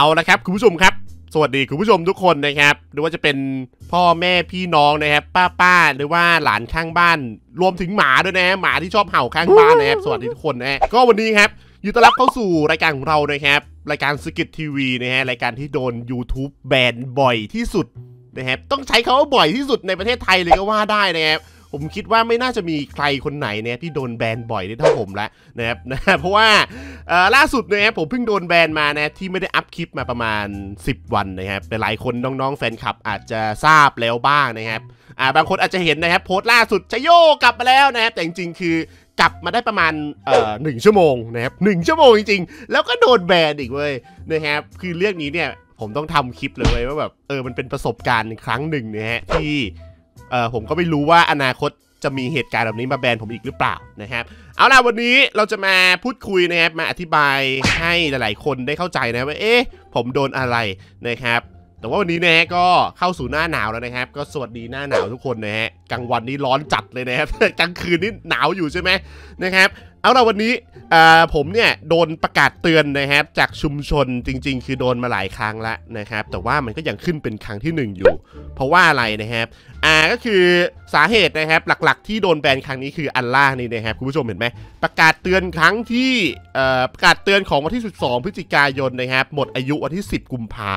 เอาละครับคุณผู้ชมครับสวัสดีคุณผู้ชมทุกคนนะครับหรือว่าจะเป็นพ่อแม่พี่น้องนะครับป้าหรือว่าหลานข้างบ้านรวมถึงหมาด้วยนะหมาที่ชอบเห่าข้างบ้านนะครับสวัสดีทุกคนนะก็วันนี้ครับยินดีต้อนรับเข้าสู่รายการของเรานะครับรายการสกิททีวีนะฮะรายการที่โดน YouTube แบนบ่อยที่สุดนะครับต้องใช้คำว่าบ่อยที่สุดในประเทศไทยเลยก็ว่าได้นะครับผมคิดว่าไม่น่าจะมีใครคนไหนเนี่ยที่โดนแบนบ่อยได้เท่าผมละนะครับนะเพราะว่าล่าสุดนะครับผมเพิ่งโดนแบนมานะที่ไม่ได้อัพคลิปมาประมาณ10วันนะครับหลายคนน้องๆแฟนคลับอาจจะทราบแล้วบ้างนะครับบางคนอาจจะเห็นนะครับโพสต์ล่าสุดชโยกลับมาแล้วนะครับแต่จริงๆคือกลับมาได้ประมาณ1ชั่วโมงนะครับ1ชั่วโมงจริงๆแล้วก็โดนแบนอีกเว้ยนะครับคือเรื่องนี้เนี่ยผมต้องทำคลิปเลยว่าแบบมันเป็นประสบการณ์ครั้งหนึ่งนะฮะที่ผมก็ไม่รู้ว่าอนาคตจะมีเหตุการณ์แบบนี้มาแบนผมอีกหรือเปล่านะครับเอาล่ะวันนี้เราจะมาพูดคุยนะครับมาอธิบายให้หลายๆคนได้เข้าใจนะว่าเอ๊ะผมโดนอะไรนะครับแต่ว่าวันนี้นะฮะก็เข้าสู่หน้าหนาวแล้วนะครับก็สวัสดีหน้าหนาวทุกคนนะฮะกลางวันนี้ร้อนจัดเลยนะครับกลางคืนนี่หนาวอยู่ใช่ไหมนะครับเอาล่ะวันนี้ผมเนี่ยโดนประกาศเตือนนะครับจากชุมชนจริงๆคือโดนมาหลายครั้งแล้วนะครับแต่ว่ามันก็ยังขึ้นเป็นครั้งที่1อยู่เพราะว่าอะไรนะครับก็คือสาเหตุนะครับหลักๆที่โดนแบนครั้งนี้คืออันล่างนี่นะครับคุณผู้ชมเห็นไหมประกาศเตือนครั้งที่ประกาศเตือนของวันที่12พฤศจิกายนนะครับหมดอายุวันที่10กุมภา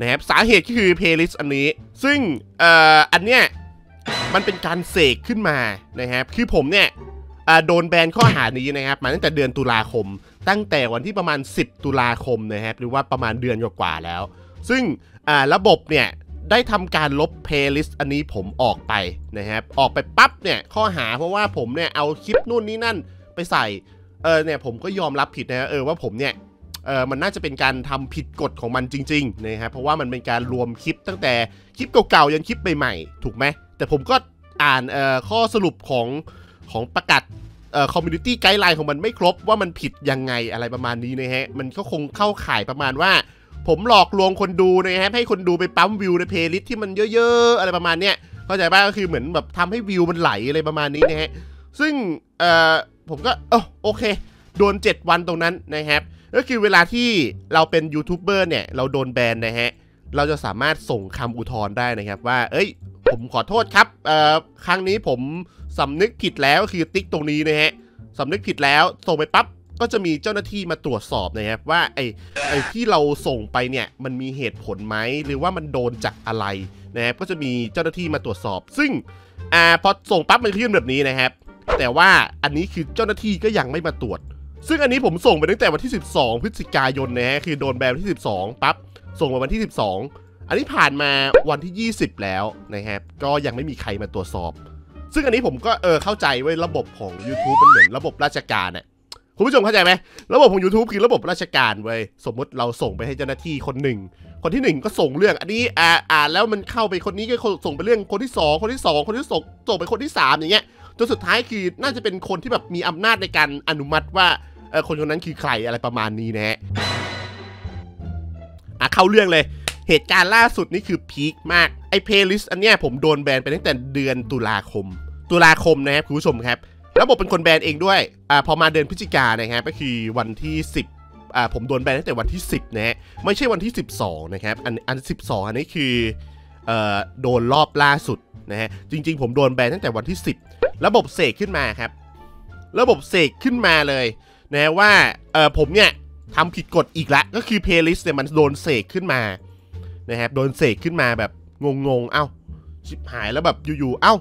นะครับสาเหตุก็คือเพลย์ลิสต์อันนี้ซึ่งอันเนี้ยมันเป็นการเสกขึ้นมานะครับคือผมเนี่ยโดนแบนข้อหานี้นะครับมาตั้งแต่เดือนตุลาคมตั้งแต่วันที่ประมาณ10ตุลาคมนะครับหรือว่าประมาณเดือนกว่าแล้วซึ่งระบบเนี่ยได้ทำการลบเพลย์ลิสต์อันนี้ผมออกไปนะครับออกไปปั๊บเนี่ยข้อหาเพราะว่าผมเนี่ยเอาคลิปนู่นนี่นั่นไปใส่เนี่ยผมก็ยอมรับผิดนะว่าผมเนี่ยมันน่าจะเป็นการทำผิดกฎของมันจริงๆนะครับเพราะว่ามันเป็นการรวมคลิปตั้งแต่คลิปเก่าๆยันคลิปใหม่ๆถูกไหมแต่ผมก็อ่านข้อสรุปของประกาศคอมมูนิตี้ไกด์ไลน์ของมันไม่ครบว่ามันผิดยังไงอะไรประมาณนี้นะฮะมันก็คงเข้าข่ายประมาณว่าผมหลอกลวงคนดูนะฮะให้คนดูไปปั๊มวิวในเพลย์ลิสต์ที่มันเยอะๆอะไรประมาณเนี้ยเข้าใจป่ะก็คือเหมือนแบบทำให้วิวมันไหลอะไรประมาณนี้นะฮะซึ่งผมก็โอเคโดน7วันตรงนั้นนะครับก็คือเวลาที่เราเป็นยูทูบเบอร์เนี่ยเราโดนแบนนะฮะเราจะสามารถส่งคำอุทธรณ์ได้นะครับว่าเอ้ยผมขอโทษครับครั้งนี้ผมสำนึกผิดแล้วคือติ๊กตรงนี้นะฮะสำนึกผิดแล้วส่งไปปั๊บก็จะมีเจ้าหน้าที่มาตรวจสอบนะครับว่าไอ้ที่เราส่งไปเนี่ยมันมีเหตุผลไหมหรือว่ามันโดนจากอะไรนะครับก็จะมีเจ้าหน้าที่มาตรวจสอบซึ่งพอส่งปั๊บมันขึ้นแบบนี้นะครับแต่ว่าอันนี้คือเจ้าหน้าที่ก็ยังไม่มาตรวจซึ่งอันนี้ผมส่งไปตั้งแต่วันที่12พฤศจิกายนนะฮะคือโดนแบนที่12ปั๊บส่งไปวันที่12อันนี้ผ่านมาวันที่20แล้วนะครับก็ยังไม่มีใครมาตรวจสอบซึ่งอันนี้ผมก็เข้าใจว่าระบบของ YouTube เป็นเหมือนระบบราชการเนี่ยคุณผู้ชมเข้าใจไหมระบบของ YouTube คือระบบราชการเว้ยสมมติเราส่งไปให้เจ้าหน้าที่คนหนึ่งคนที่1ก็ส่งเรื่องอันนี้แล้วมันเข้าไปคนนี้ก็ส่งไปเรื่องคนที่2คนที่2คนที่ส่งไปคนที่3อย่างเงี้ยจนสุดท้ายคือน่าจะเป็นคนที่แบบมีอำนาจในการอนุมัติว่าคนนั้นคือใครอะไรประมาณนี้นะฮะเข้าเรื่องเลยเหตุการณ์ล่าสุดนี่คือพีคมากไอ้เพลย์ลิสต์อันเนี้ยผมโดนแบนไปตั้งแต่เดือนตุลาคมนะครับคุณผู้ชมครับระบบเป็นคนแบนเองด้วยพอมาเดือนพฤศจิกายนนะครับก็คือวันที่10ผมโดนแบนตั้งแต่วันที่10นะฮะไม่ใช่วันที่12นะครับอัน12อันนี้คือโดนรอบล่าสุดนะฮะจริงๆผมโดนแบนตั้งแต่วันที่10ระบบเสกขึ้นมาครับระบบเสกขึ้นมาเลยนะว่าผมเนี่ยทำผิดกฎอีกละก็คือเพลย์ลิสต์เนี่ยมันโดนเสกขึ้นมานะครับโดนเสกขึ้นมาแบบงงเอ้าชิบหายแล้วแบบอยู่ๆเอ้า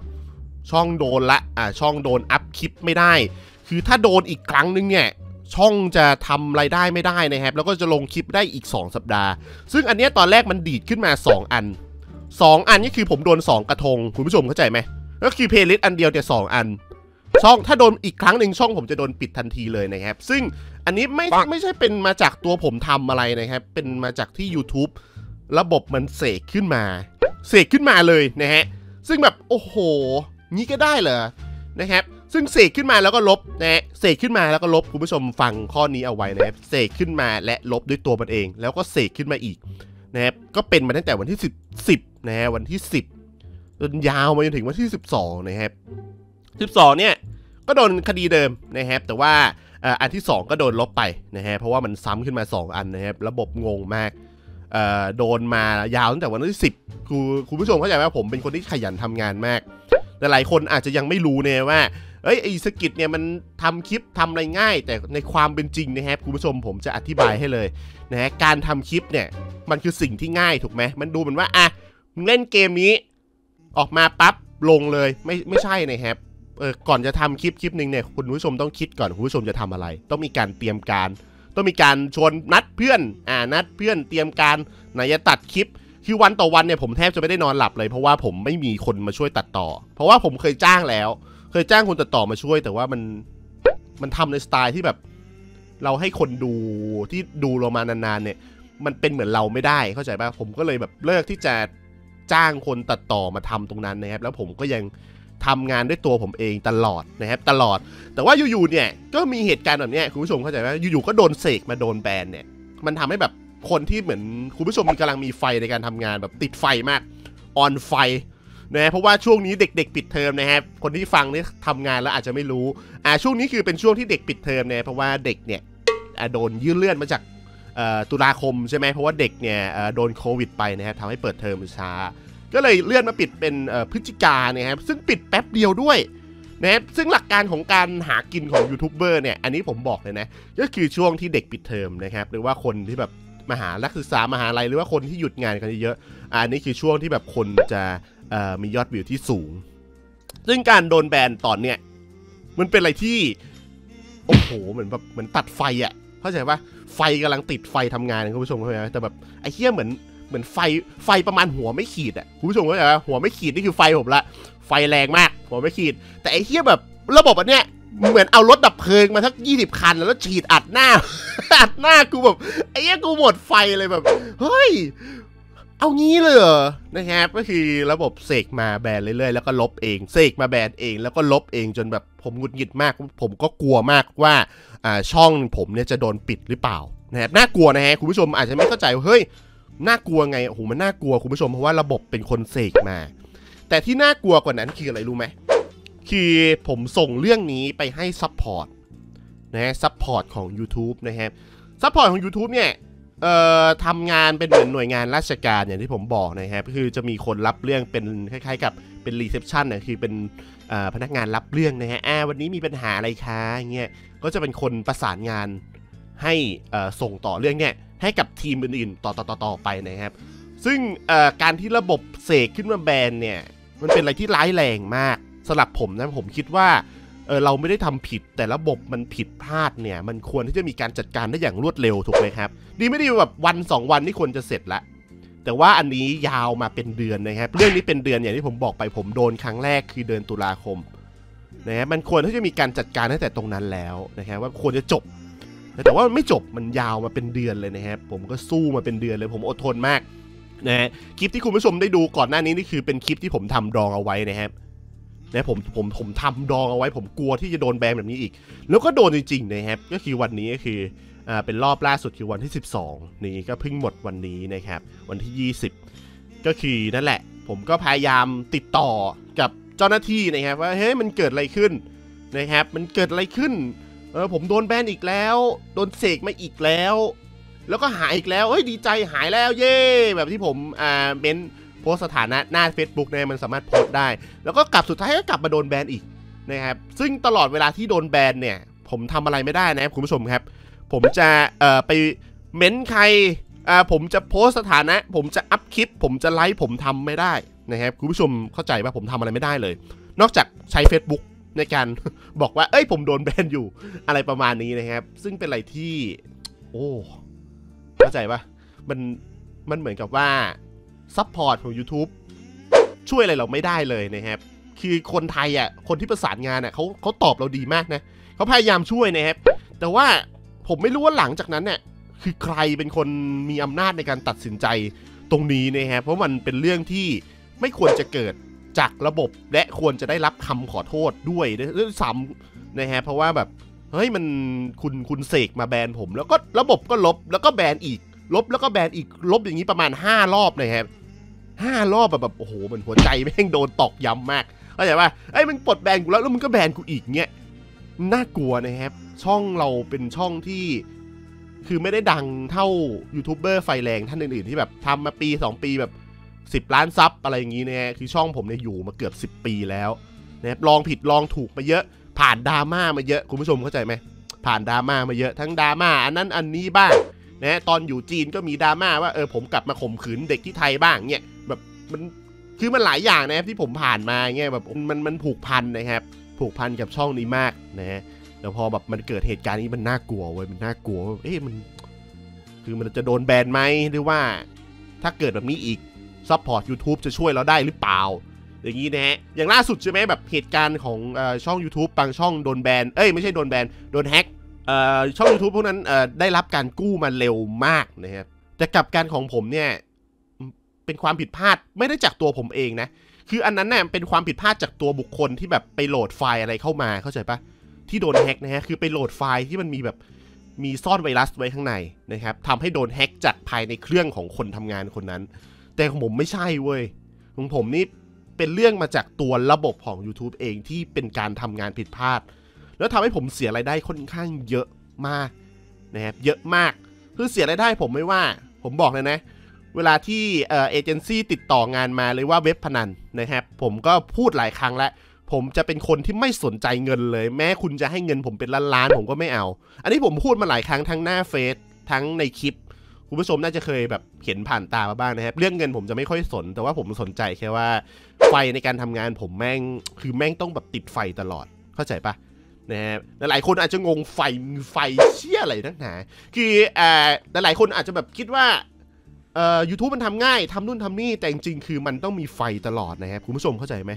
ช่องโดนละช่องโดนอัพคลิปไม่ได้คือถ้าโดนอีกครั้งนึงเนี่ยช่องจะทำรายได้ไม่ได้นะครับแล้วก็จะลงคลิปได้อีก2สัปดาห์ซึ่งอันเนี้ยตอนแรกมันดีดขึ้นมา2อัน2อันนี่คือผมโดน2กระทงคุณผู้ชมเข้าใจไหมก็คือเพลย์ลิสต์อันเดียวแต่2อันช่องถ้าโดนอีกครั้งหนึ่งช่องผมจะโดนปิดทันทีเลยนะครับซึ่งอันนี้ไม่ใช่เป็นมาจากตัวผมทำอะไรนะครับเป็นมาจากที่ YouTube ระบบมันเสกขึ้นมาเลยนะฮะซึ่งแบบโอ้โหนี้ก็ได้เหรอนะครับซึ่งเสกขึ้นมาแล้วก็ลบนะฮะเสกขึ้นมาแล้วก็ลบคุณผู้ชมฟังข้อนี้เอาไว้นะครับเสกขึ้นมาและลบด้วยตัวมันเองแล้วก็เสกขึ้นมาอีกนะครับก็เป็นมาตั้งแต่วันที่10นะฮะวันที่10จนยาวมาจนถึงวันที่12นะครับ12เนี่ยก็โดนคดีเดิมนะครับแต่ว่าอันที่2ก็โดนลบไปนะฮะเพราะว่ามันซ้ำขึ้นมา2อันนะครับระบบงงมาก โดนมายาวตั้งแต่วันที่10คุณผู้ชมเข้าใจว่าผมเป็นคนที่ขยันทำงานมากแต่หลายคนอาจจะยังไม่รู้เนี่ยว่าเอ้ยไอ้สกิทเนี่ยมันทำคลิปทำอะไรง่ายแต่ในความเป็นจริงนะครับคุณผู้ชมผมจะอธิบายให้เลยนะฮะการทำคลิปเนี่ยมันคือสิ่งที่ง่ายถูกไหมมันดูเหมือนว่าอ่ะเล่นเกมนี้ออกมาปั๊บลงเลยไม่ใช่นะครับก่อนจะทำคลิปหนึ่งเนี่ยคุณผู้ชมต้องคิดก่อนคุณผู้ชมจะทำอะไรต้องมีการเตรียมการต้องมีการชวนนัดเพื่อนเตรียมการไหนจะตัดคลิปคือวันต่อวันเนี่ยผมแทบจะไม่ได้นอนหลับเลยเพราะว่าผมไม่มีคนมาช่วยตัดต่อเพราะว่าผมเคยจ้างแล้วเคยจ้างคนตัดต่อมาช่วยแต่ว่ามันทำในสไตล์ที่แบบเราให้คนดูที่ดูเรามานานๆเนี่ยมันเป็นเหมือนเราไม่ได้เข้าใจป่ะผมก็เลยแบบเลิกที่จะจ้างคนตัดต่อมาทำตรงนั้นนะครับแล้วผมก็ยังทำงานด้วยตัวผมเองตลอดนะครับแต่ว่าอยู่ๆเนี่ยก็มีเหตุการณ์แบบนี้คุณผู้ชมเข้าใจไหมอยู่ๆก็โดนเสกมาโดนแบนเนี่ยมันทำให้แบบคนที่เหมือนคุณผู้ชมกำลังมีไฟในการทำงานแบบติดไฟมากออนไฟนะเพราะว่าช่วงนี้เด็กๆปิดเทอมนะครับคนที่ฟังนี่ทำงานแล้วอาจจะไม่รู้ช่วงนี้คือเป็นช่วงที่เด็กปิดเทอมนะเพราะว่าเด็กเนี่ยโดนยืดเลื่อนมาจากตุลาคมใช่ไหมเพราะว่าเด็กเนี่ยโดนโควิดไปนะครับทำให้เปิดเทอมช้าก็เลยเลื่อนมาปิดเป็นพฤศจิกาเนี่ยครับซึ่งปิดแป๊บเดียวด้วยนะครับซึ่งหลักการของการหากินของยูทูบเบอร์เนี่ยอันนี้ผมบอกเลยนะก็คือช่วงที่เด็กปิดเทอมนะครับหรือว่าคนที่แบบมหาลักศึกษามหาลัยหรือว่าคนที่หยุดงานกันเยอะอันนี้คือช่วงที่แบบคนจะมียอดวิวที่สูงซึ่งการโดนแบนตอนเนี้ยมันเป็นอะไรที่โอ้โหเหมือนตัดไฟอ่ะเข้าใจปะไฟกำลังติดไฟทำงานคุณผู้ชมเข้าใจไหมแต่แบบไอ้เหี้ยเหมือนไฟประมาณหัวไม่ขีดอ่ะคุณผู้ชมเข้าใจปะหัวไม่ขีดนี่คือไฟผมละไฟแรงมากหัวไม่ขีดแต่ไอ้เหี้ยแบบระบบอันเนี้ยเหมือนเอารถดับเพลิงมาทั้ง20คันแล้วฉีดอัดหน้ากูแบบไอ้เหี้ยกูหมดไฟเลยแบบเฮ้ยเอางี้เลยเหรอนะครับก็คือระบบเสกมาแบนเรื่อยๆแล้วก็ลบเองเสกมาแบนเองแล้วก็ลบเองจนแบบผมหงุดหงิดมากผมก็กลัวมากว่าช่องผมเนี่ยจะโดนปิดหรือเปล่านะครับน่ากลัวนะฮะคุณผู้ชมอาจจะไม่เข้าใจเฮ้ยน่ากลัวไงโอ้โหมันน่ากลัวคุณผู้ชมเพราะว่าระบบเป็นคนเสกมาแต่ที่น่ากลัวกว่านั้นคืออะไรรู้ไหมคือผมส่งเรื่องนี้ไปให้ซัพพอร์ตนะฮะซัพพอร์ตของ YouTube นะครับซัพพอร์ตของ YouTube เนี่ยทำงานเป็นเหมือนหน่วยงานราชการอย่างที่ผมบอกนะครับคือจะมีคนรับเรื่องเป็นคล้ายๆกับเป็นรีเซพชันนะคือเป็นพนักงานรับเรื่องนะฮะวันนี้มีปัญหาอะไรคะอย่างเงี้ยก็จะเป็นคนประสานงานให้ส่งต่อเรื่องเนี่ยให้กับทีมอื่นๆต่อไปนะครับซึ่งการที่ระบบเสกขึ้นมาแบนเนี่ยมันเป็นอะไรที่ร้ายแรงมากสำหรับผมนะผมคิดว่าเราไม่ได้ทำผิดแต่ระบบมันผิดพลาดเนี่ยมันควรที่จะมีการจัดการได้อย่างรวดเร็วถูกไหมครับดีไม่ดีแบบวัน2วันที่ควรจะเสร็จละแต่ว่าอันนี้ยาวมาเป็นเดือนนะครับเรื่องนี้เป็นเดือนอย่างที่ผมบอกไปผมโดนครั้งแรกคือเดือนตุลาคมนะมันควรที่จะมีการจัดการตั้งแต่ตรงนั้นแล้วนะครับว่าควรจะจบแต่ว่ามันไม่จบมันยาวมาเป็นเดือนเลยนะครับผมก็สู้มาเป็นเดือนเลยผมอดทนมากนะคลิปที่คุณผู้ชมได้ดูก่อนหน้านี้นี่คือเป็นคลิปที่ผมทำดองเอาไว้นะครับนะผมทำดองเอาไว้ผมกลัวที่จะโดนแบนแบบนี้อีกแล้วก็โดนจริงๆนะครับก็คือวันนี้ก็คือเป็นรอบล่าสุดคือวันที่12นี่ก็เพิ่งหมดวันนี้นะครับวันที่20ก็คือนั่นแหละผมก็พยายามติดต่อกับเจ้าหน้าที่นะครับว่าเฮ้ยมันเกิดอะไรขึ้นนะครับมันเกิดอะไรขึ้นผมโดนแบนอีกแล้วโดนเสกมาอีกแล้วแล้วก็หายอีกแล้วเฮ้ยดีใจหายแล้วเย้แบบที่ผมเม้นโพสสถานะหน้า Facebook เนี่ยมันสามารถโพสได้แล้วก็กลับสุดท้ายก็กลับมาโดนแบนอีกนะครับซึ่งตลอดเวลาที่โดนแบนเนี่ยผมทำอะไรไม่ได้นะครับคุณผู้ชมครับผมจะไปเม้นใครผมจะโพสสถานะผมจะอัพคลิปผมจะไลฟ์ผมทำไม่ได้นะครับคุณผู้ชมเข้าใจว่าผมทำอะไรไม่ได้เลยนอกจากใช้ Facebook ในการบอกว่าเอ้ยผมโดนแบนอยู่อะไรประมาณนี้นะครับซึ่งเป็นอะไรที่โอ้เข้าใจป่ะมันเหมือนกับว่าซัพพอร์ตของ YouTube ช่วยอะไรเราไม่ได้เลยนะครับคือคนไทยอ่ะคนที่ประสานงานอ่ะเขาตอบเราดีมากนะเขาพยายามช่วยนะครับแต่ว่าผมไม่รู้ว่าหลังจากนั้นเนี่ยคือใครเป็นคนมีอำนาจในการตัดสินใจตรงนี้นะครับเพราะมันเป็นเรื่องที่ไม่ควรจะเกิดจากระบบและควรจะได้รับคำขอโทษด้วยซ้ำนะฮะเพราะว่าแบบเฮ้ยมันคุณเสกมาแบนผมแล้วก็ระบบก็ลบแล้วก็แบนอีกลบแล้วก็แบนอีกลบอย่างนี้ประมาณ5รอบนะครับ5รอบแบบโอ้โหเหมือนหัวใจแม่งโดนตอกย้ำมากเข้าใจป่ะไอ้มันปลดแบนกูแล้วมันก็แบนกูอีกเงี้ยน่ากลัวนะครับช่องเราเป็นช่องที่ คือไม่ได้ดังเท่ายูทูบเบอร์ไฟแรงท่านอื่นๆที่แบบทำมาปี2ปีแบบ10ล้านซับอะไรอย่างนี้เนี่ยคือช่องผมเนี่ยอยู่มาเกือบ10ปีแล้วนะลองผิดลองถูกมาเยอะผ่านดราม่ามาเยอะคุณผู้ชมเข้าใจไหมผ่านดราม่ามาเยอะทั้งดราม่าอันนั้นอันนี้บ้างนะตอนอยู่จีนก็มีดราม่าว่าผมกลับมาข่มขืนเด็กที่ไทยบ้างเนี่ยแบบมันคือมันหลายอย่างนะครับที่ผมผ่านมาเนี่ยแบบมันผูกพันนะครับผูกพันกับช่องนี้มากนะแต่พอแบบมันเกิดเหตุการณ์นี้มันน่ากลัวเว้ยมันน่ากลัวเอ๊ะมันคือมันจะโดนแบนไหมหรือว่าถ้าเกิดแบบนี้อีกซัพพอร์ต YouTube จะช่วยเราได้หรือเปล่าอย่างนี้นะฮะอย่างล่าสุดใช่ไหมแบบเหตุการณ์ของช่อง YouTube บางช่องโดนแบนเอ้ยไม่ใช่โดนแบนโดนแฮกช่อง YouTube พวกนั้นได้รับการกู้มาเร็วมากนะครับแต่กับการของผมเนี่ยเป็นความผิดพลาดไม่ได้จากตัวผมเองนะคืออันนั้นเนี่ยเป็นความผิดพลาดจากตัวบุคคลที่แบบไปโหลดไฟล์อะไรเข้ามาเข้าใจปะที่โดนแฮกนะฮะคือไปโหลดไฟล์ที่มันมีแบบมีซ่อนไวรัสไว้ข้างในนะครับทำให้โดนแฮกจากภายในเครื่องของคนทำงานคนนั้นแต่ของผมไม่ใช่เว้ยของผมนี่เป็นเรื่องมาจากตัวระบบของ YouTube เองที่เป็นการทำงานผิดพลาดแล้วทำให้ผมเสียรายได้ค่อนข้างเยอะมากนะครับเยอะมากคือเสียรายได้ผมไม่ว่าผมบอกเลยนะเวลาที่เอเจนซี่ติดต่องานมาเลยว่าเว็บพนันนะครับผมก็พูดหลายครั้งแล้วผมจะเป็นคนที่ไม่สนใจเงินเลยแม้คุณจะให้เงินผมเป็นล้านๆผมก็ไม่เอาอันนี้ผมพูดมาหลายครั้งทั้งหน้าเฟซทั้งในคลิปคุณผู้ชมน่าจะเคยแบบเห็นผ่านตามาบ้างนะครับเรื่องเงินผมจะไม่ค่อยสนแต่ว่าผมสนใจแค่ว่าไฟในการทำงานผมแม่งคือแม่งต้องแบบติดไฟตลอดเข้าใจปะนะครับหลายคนอาจจะงงไฟเชี่ยอะไรนักหนาคือหลายคนอาจจะแบบคิดว่าYouTube มันทำง่ายทำนู่นทำนี่แต่จริงๆคือมันต้องมีไฟตลอดนะครับคุณผู้ชมเข้าใจไหม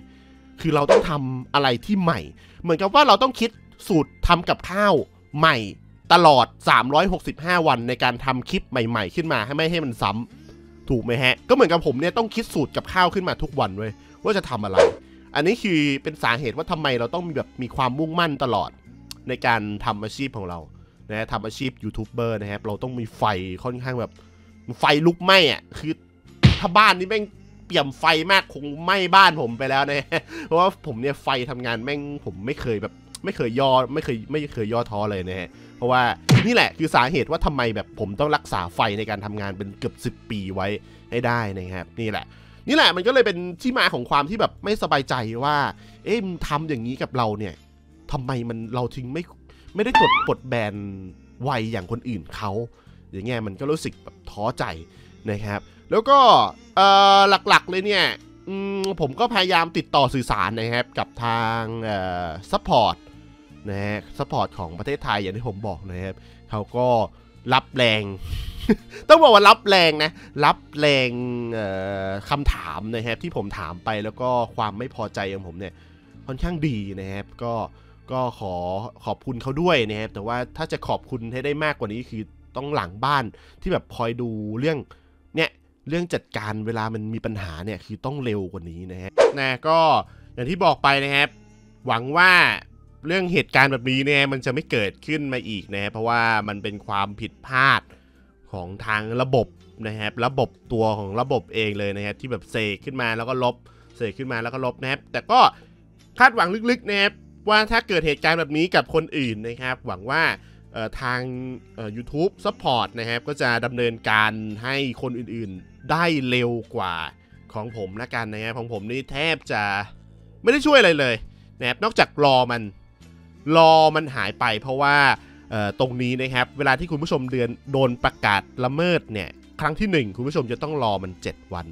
คือเราต้องทำอะไรที่ใหม่เหมือนกับว่าเราต้องคิดสูตรทำกับข้าวใหม่ตลอด365วันในการทำคลิปใหม่ๆขึ้นมาให้ไม่ให้มันซ้ำถูกไหมฮะก็เหมือนกับผมเนี่ยต้องคิดสูตรกับข้าวขึ้นมาทุกวันเว้ยว่าจะทำอะไรอันนี้คือเป็นสาเหตุว่าทำไมเราต้องมีแบบมีความมุ่งมั่นตลอดในการทำอาชีพของเรานะทำอาชีพยูทูบเบอร์นะครับเราต้องมีไฟค่อนข้างแบบไฟลุกไหม้อ่ะคือถ้าบ้านนี้แม่งเปี่ยมไฟมากคงไหม้บ้านผมไปแล้วนะเพราะว่าผมเนี่ยไฟทำงานแม่งผมไม่เคยแบบไม่เคยย่อท้อเลยนะฮะเพราะว่านี่แหละคือสาเหตุว่าทำไมแบบผมต้องรักษาไฟในการทำงานเป็นเกือบ10ปีไว้ให้ได้นะครับนี่แหละมันก็เลยเป็นที่มาของความที่แบบไม่สบายใจว่าเอ๊ะทำอย่างนี้กับเราเนี่ยทำไมมันเราถึงไม่ได้ปลดแบนไวอย่างคนอื่นเขาอย่างเงี้ยมันก็รู้สึกแบบท้อใจนะครับแล้วก็หลักๆเลยเนี่ยผมก็พยายามติดต่อสื่อสารนะครับกับทางซัพพอร์ตนะฮะซัพพอร์ตของประเทศไทยอย่างที่ผมบอกนะครับเขาก็รับแรง ต้องบอกว่ารับแรงนะรับแรงคำถามนะครับที่ผมถามไปแล้วก็ความไม่พอใจของผมเนี่ยค่อนข้างดีนะครับก็ขอบคุณเขาด้วยนะครับแต่ว่าถ้าจะขอบคุณให้ได้มากกว่านี้คือต้องหลังบ้านที่แบบคอยดูเรื่องจัดการเวลามันมีปัญหาเนี่ยคือต้องเร็วกว่านี้นะฮะก็อย่างที่บอกไปนะครับหวังว่าเรื่องเหตุการณ์แบบนี้เนี่ยมันจะไม่เกิดขึ้นมาอีกนะเพราะว่ามันเป็นความผิดพลาดของทางระบบนะครับระบบตัวของระบบเองเลยนะครับที่แบบเสกขึ้นมาแล้วก็ลบเสกขึ้นมาแล้วก็ลบนะครับแต่ก็คาดหวังลึกๆนะครับว่าถ้าเกิดเหตุการณ์แบบนี้กับคนอื่นนะครับหวังว่าทาง YouTube Support นะครับก็จะดำเนินการให้คนอื่นๆได้เร็วกว่าของผมละกันนะครับของผมนี่แทบจะไม่ได้ช่วยอะไรเลยนะครับนอกจากรอมันหายไปเพราะว่าตรงนี้นะครับเวลาที่คุณผู้ชมเดือนโดนประกาศละเมิดเนี่ยครั้งที่ 1คุณผู้ชมจะต้องรอมัน7วัน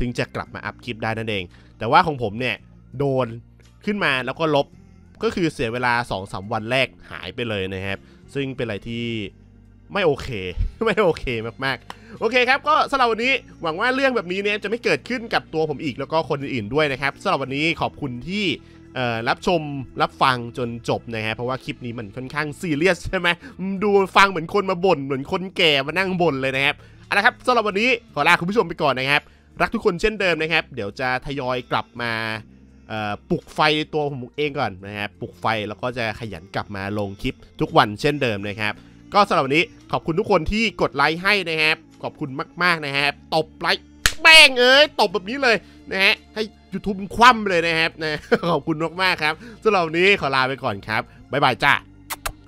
ถึงจะกลับมาอัพคลิปได้นั่นเองแต่ว่าของผมเนี่ยโดนขึ้นมาแล้วก็ลบก็คือเสียเวลา 2-3 วันแรกหายไปเลยนะครับซึ่งเป็นอะไรที่ไม่โอเคมากๆโอเคครับก็สำหรับวันนี้หวังว่าเรื่องแบบนี้เนี่ยจะไม่เกิดขึ้นกับตัวผมอีกแล้วก็คนอื่นๆด้วยนะครับสำหรับวันนี้ขอบคุณที่รับชมรับฟังจนจบนะฮะเพราะว่าคลิปนี้มันค่อนข้างซีเรียสใช่ไหมดูฟังเหมือนคนมาบ่นเหมือนคนแก่มานั่งบ่นเลยนะครับเอาละครับสำหรับวันนี้ขอลาคุณผู้ชมไปก่อนนะครับรักทุกคนเช่นเดิมนะครับเดี๋ยวจะทยอยกลับมาปลุกไฟตัวผมเองก่อนนะครับปลุกไฟแล้วก็จะขยันกลับมาลงคลิปทุกวันเช่นเดิมนะครับก็สำหรับวันนี้ขอบคุณทุกคนที่กดไลค์ให้นะครับขอบคุณมากๆนะครับตบไลค์แป้งตบแบบนี้เลยนะฮะให้ YouTube คว่ำเลยนะครับนะขอบคุณมากๆครับสำหรับวันนี้ขอลาไปก่อนครับบ๊ายบายจ้า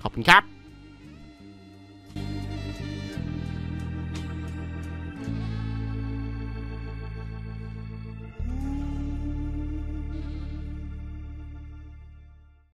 ขอบคุณครับ